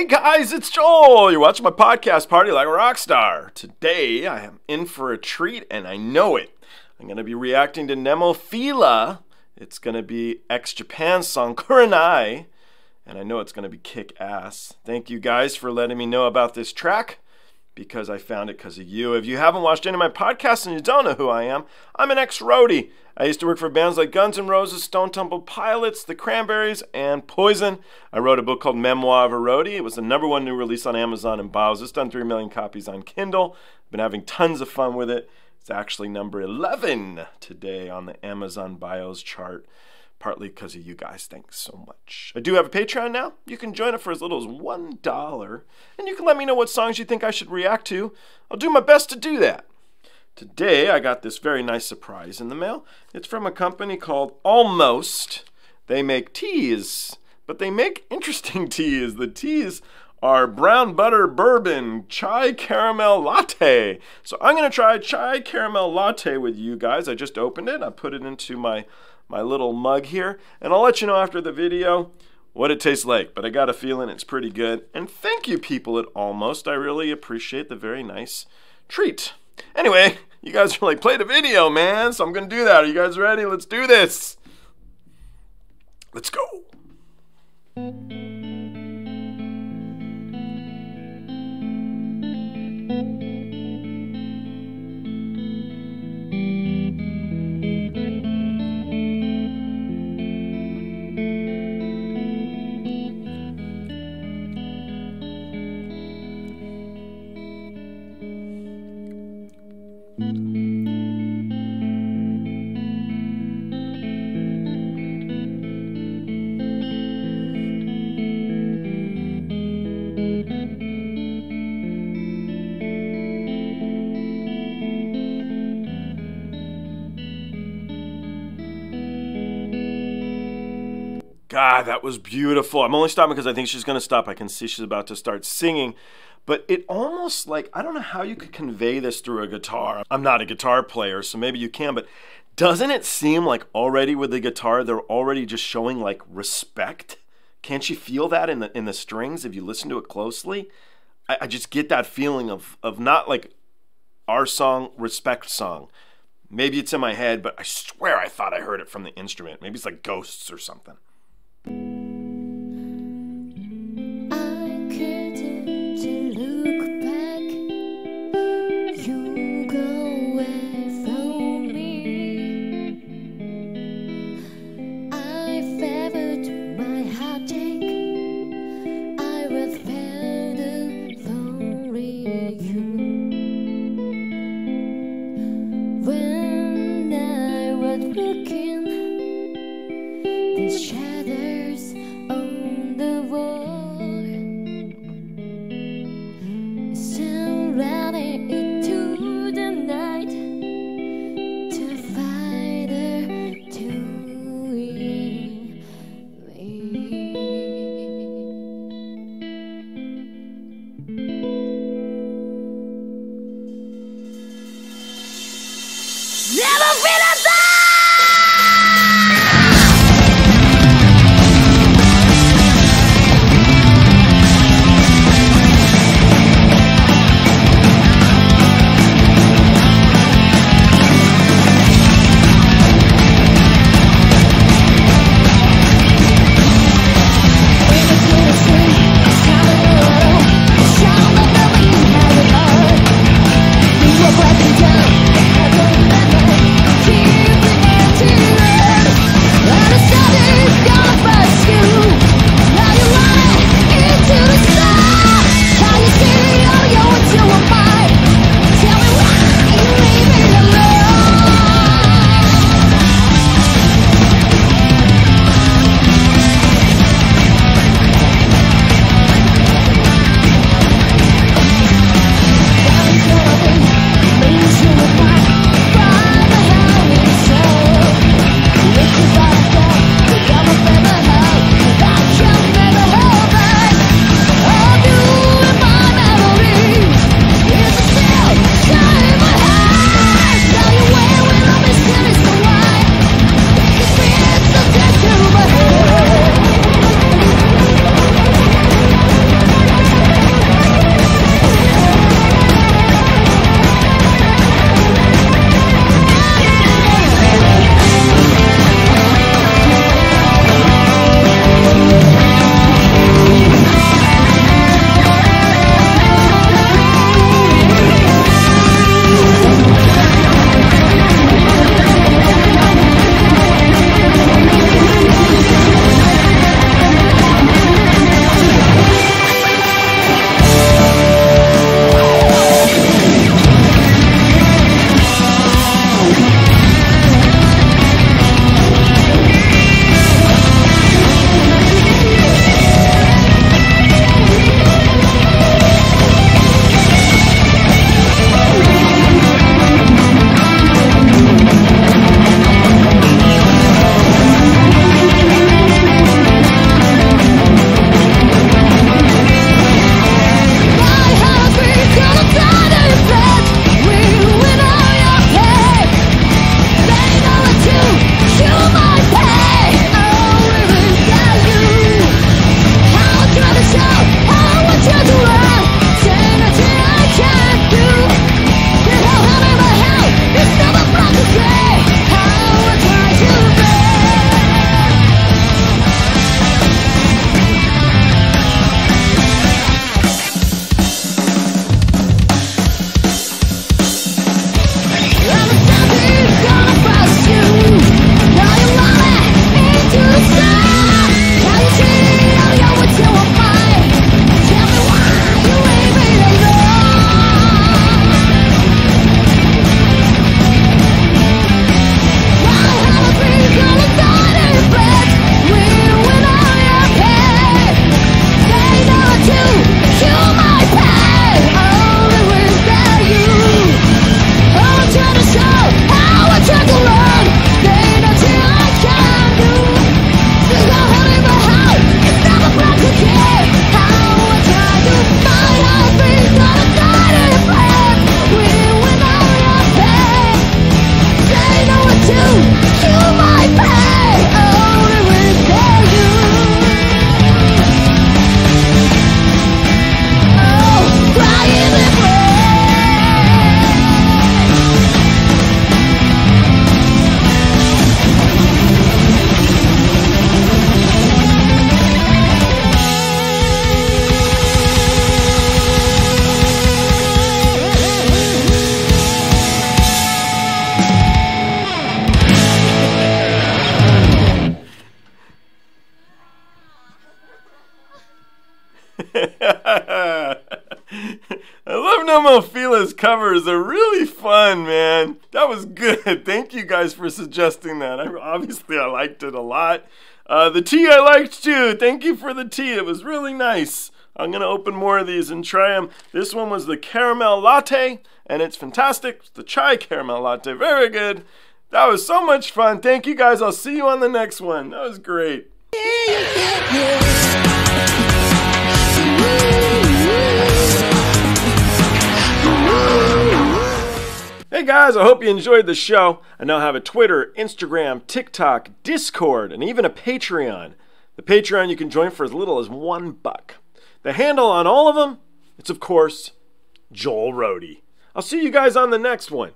Hey guys, it's Joel. You're watching my podcast, Party Like a Rockstar. Today, I am in for a treat, and I know it. I'm going to be reacting to Nemophila. It's going to be X Japan song, Kurenai. And I know it's going to be kick-ass. Thank you guys for letting me know about this track, because I found it because of you. If you haven't watched any of my podcasts and you don't know who I am, I'm an ex-roadie. I used to work for bands like Guns N' Roses, Stone Temple Pilots, The Cranberries, and Poison. I wrote a book called Memoir of a Roadie. It was the #1 new release on Amazon and Bow's. It's done 3 million copies on Kindle. I've been having tons of fun with it. It's actually number 11 today on the Amazon Bio's chart, partly because of you guys. Thanks so much. I do have a Patreon now. You can join it for as little as $1, and you can let me know what songs you think I should react to. I'll do my best to do that. Today, I got this very nice surprise in the mail. It's from a company called Almost. They make teas, but they make interesting teas. The teas are brown butter bourbon chai caramel latte. So I'm going to try chai caramel latte with you guys. I just opened it. I put it into my little mug here, and I'll let you know after the video what it tastes like, but I got a feeling it's pretty good. And thank you, people at Almost. I really appreciate the very nice treat. Anyway, you guys are like, play the video, man. So I'm going to do that. Are you guys ready? Let's do this. Let's go. God, that was beautiful. I'm only stopping because I think she's going to stop. I can see she's about to start singing. But it almost like, I don't know how you could convey this through a guitar. I'm not a guitar player, so maybe you can, but doesn't it seem like already with the guitar, they're already just showing like respect? Can't you feel that in the strings if you listen to it closely? I just get that feeling of not like our song, respect song. Maybe it's in my head, but I swear I thought I heard it from the instrument. Maybe it's like ghosts or something. When I was looking this I love Nemophila's covers. They're really fun, man. That was good. Thank you guys for suggesting that. I liked it a lot. The tea I liked too. Thank you for the tea. It was really nice. I'm going to open more of these and try them. This one was the caramel latte, and it's fantastic. It's the chai caramel latte. Very good. That was so much fun. Thank you guys. I'll see you on the next one. That was great. Hey guys, I hope you enjoyed the show. I now have a Twitter, Instagram, TikTok, Discord, and even a Patreon. The Patreon you can join for as little as $1. The handle on all of them, it's of course, Joel Roadie. I'll see you guys on the next one.